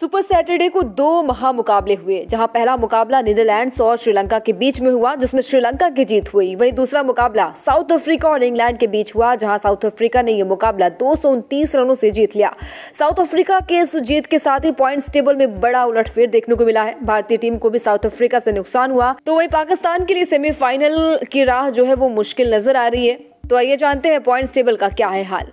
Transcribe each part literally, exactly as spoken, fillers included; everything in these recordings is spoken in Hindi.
सुपर सैटरडे को दो महा मुकाबले हुए, जहां पहला मुकाबला नीदरलैंड्स और श्रीलंका के बीच में हुआ जिसमें श्रीलंका की जीत हुई। वहीं दूसरा मुकाबला साउथ अफ्रीका और इंग्लैंड के बीच हुआ जहां साउथ अफ्रीका ने यह मुकाबला दो सौ उनतीस रनों से जीत लिया। साउथ अफ्रीका के इस जीत के साथ ही पॉइंट्स टेबल में बड़ा उलटफेर देखने को मिला है। भारतीय टीम को भी साउथ अफ्रीका से नुकसान हुआ, तो वही पाकिस्तान के लिए सेमीफाइनल की राह जो है वो मुश्किल नजर आ रही है। तो आइए जानते हैं पॉइंट्स टेबल का क्या है हाल।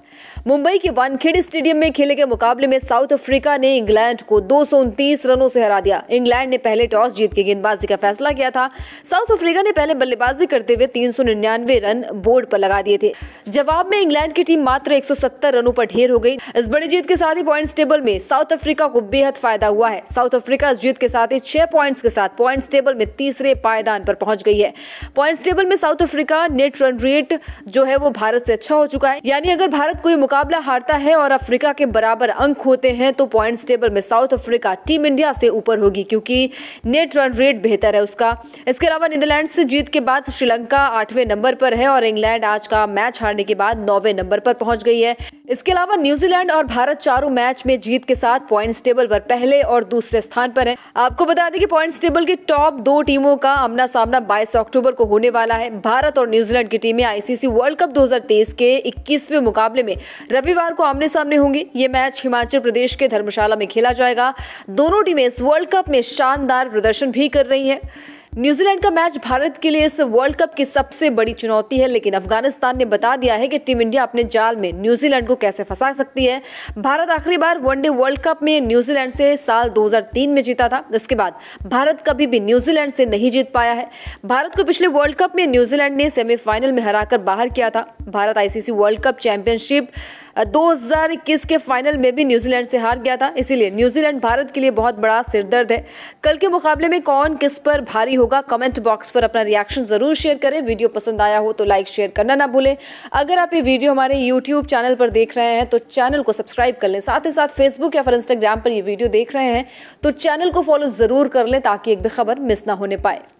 मुंबई के वानखेड़े स्टेडियम में खेले गए मुकाबले में साउथ अफ्रीका ने इंग्लैंड को दो सौ उनतीस रनों से हरा दिया। इंग्लैंड ने पहले टॉस जीत के गेंदबाजी का फैसला किया था। साउथ अफ्रीका ने पहले बल्लेबाजी करते हुए तीन सौ निन्यानवे रन बोर्ड पर लगा दिए थे। जवाब में इंग्लैंड की टीम मात्र एक सौ सत्तर रनों पर ढेर हो गई। इस बड़ी जीत के साथ ही पॉइंट्स टेबल में साउथ अफ्रीका को बेहद फायदा हुआ है। साउथ अफ्रीका इस जीत के साथ ही छह पॉइंट्स के साथ पॉइंट्स टेबल में तीसरे पायदान पर पहुंच गई है। पॉइंट्स टेबल में South Africa net run rate जो है वो भारत से अच्छा हो चुका है, यानी अगर भारत कोई मुकाबला हारता है और अफ्रीका के बराबर अंक होते हैं तो पॉइंट्स टेबल में साउथ अफ्रीका टीम इंडिया से ऊपर होगी, क्योंकि नेट रन रेट बेहतर है उसका। इसके अलावा नीदरलैंड से जीत के बाद श्रीलंका आठवें नंबर पर है और इंग्लैंड आज का मैच हारने के बाद नौवें नंबर पर पहुंच गई है। इसके अलावा न्यूजीलैंड और भारत चारों मैच में जीत के साथ पॉइंट्स टेबल पर पहले और दूसरे स्थान पर है। आपको बता दें कि पॉइंट्स टेबल की टॉप दो टीमों का आमना सामना बाईस अक्टूबर को होने वाला है। भारत और न्यूजीलैंड की टीमें आईसीसी वर्ल्ड कप दो हज़ार तेईस के इक्कीसवें मुकाबले में रविवार को आमने सामने होंगी। ये मैच हिमाचल प्रदेश के धर्मशाला में खेला जाएगा। दोनों टीमें इस वर्ल्ड कप में शानदार प्रदर्शन भी कर रही हैं। न्यूजीलैंड का मैच भारत के लिए इस वर्ल्ड कप की सबसे बड़ी चुनौती है, लेकिन अफगानिस्तान ने बता दिया है कि टीम इंडिया अपने जाल में न्यूजीलैंड को कैसे फंसा सकती है। भारत आखिरी बार वनडे वर्ल्ड कप में न्यूजीलैंड से साल दो हज़ार तीन में जीता था। इसके बाद भारत कभी भी न्यूजीलैंड से नहीं जीत पाया है। भारत को पिछले वर्ल्ड कप में न्यूजीलैंड ने सेमीफाइनल में हराकर बाहर किया था। Bharat ICC world cup championship दो हज़ार इक्कीस के फाइनल में भी न्यूजीलैंड से हार गया था। इसीलिए न्यूजीलैंड भारत के लिए बहुत बड़ा सिरदर्द है। कल के मुकाबले में कौन किस पर भारी होगा, कमेंट बॉक्स पर अपना रिएक्शन जरूर शेयर करें। वीडियो पसंद आया हो तो लाइक शेयर करना ना भूलें। अगर आप ये वीडियो हमारे यूट्यूब चैनल पर देख रहे हैं तो चैनल को सब्सक्राइब कर लें। साथ ही साथ फेसबुक या फिर इंस्टाग्राम पर ये वीडियो देख रहे हैं तो चैनल को फॉलो जरूर कर लें ताकि एक भी खबर मिस ना होने पाए।